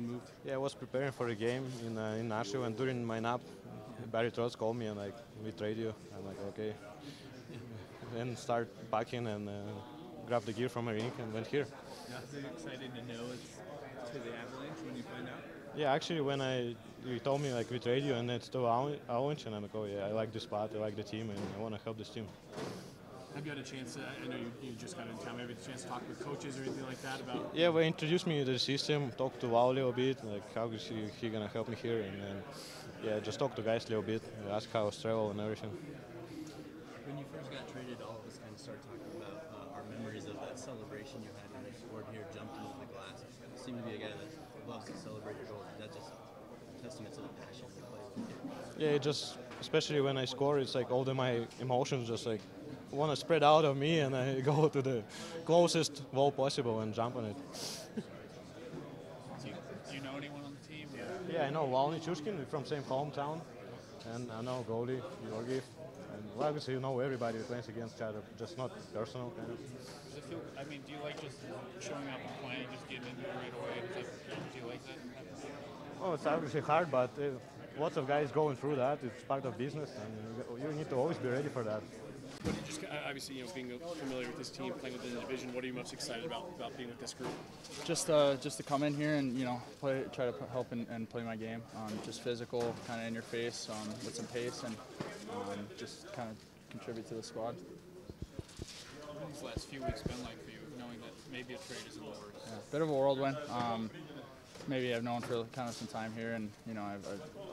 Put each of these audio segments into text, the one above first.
getting moved? Yeah, I was preparing for a game in Nashville, and during my nap, Barry Trotz called me and like, we trade you. I'm like, okay. Then start packing and grab the gear from my rink and went here. Nothing exciting to know it's to the Avalanche when you find out? Yeah, actually when you told me like we trade you and it's to Avalanche, and I'm like, oh yeah, I like the spot, I like the team, and I want to help this team. Have you had a chance to, I know you just got in town, maybe a chance to talk with coaches or anything like that about? Yeah, well, introduced me to the system, talked to Vaulie a bit, like how is he going to help me here, and then, yeah, just talk to guys a little bit, ask how I was travel and everything. When you first got traded, all of us kind of started talking about our memories of that celebration you had when you scored here, jumped into the glass. You seem to be a guy that loves to celebrate your goals. That's just a testament to the passion you play. Yeah, it just, especially when I score, it's like all of my emotions just like, want to spread out of me, and I go to the closest wall possible and jump on it. Do you know anyone on the team? Yeah, I know Walny Chushkin, we're from same hometown, and I know Goldie Jorgi. And obviously, you know everybody plays against each other, just not personal kind of. Does it feel, I mean, do you like just showing up and playing, just getting in there right away? Do you like that? Well, it's obviously hard, but lots of guys going through that. It's part of business, and you need to always be ready for that. But just obviously, you know, being familiar with this team, playing within the division, what are you most excited about being with this group? Just to come in here and, you know, try to help and play my game. Just physical, kind of in your face, with some pace, and just kind of contribute to the squad. What have these last few weeks been like for you, knowing that maybe a trade is in the works? Yeah, a bit of a whirlwind. Maybe I've known for kind of some time here, and you know, I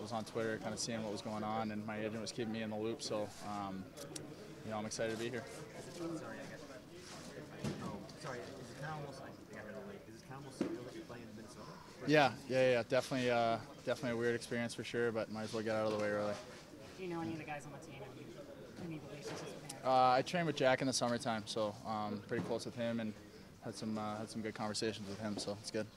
was on Twitter, kind of seeing what was going on, and my agent was keeping me in the loop. So. You know, I'm excited to be here. Sorry, is it kind of almost, I think I heard it late, is it kind of almost surreal that you're playing in Minnesota? Yeah, definitely, definitely a weird experience for sure, but might as well get out of the way early. Do you know any of the guys on the team? Have you any relationships with them? I trained with Jack in the summertime, so pretty close with him, and had some good conversations with him, so it's good.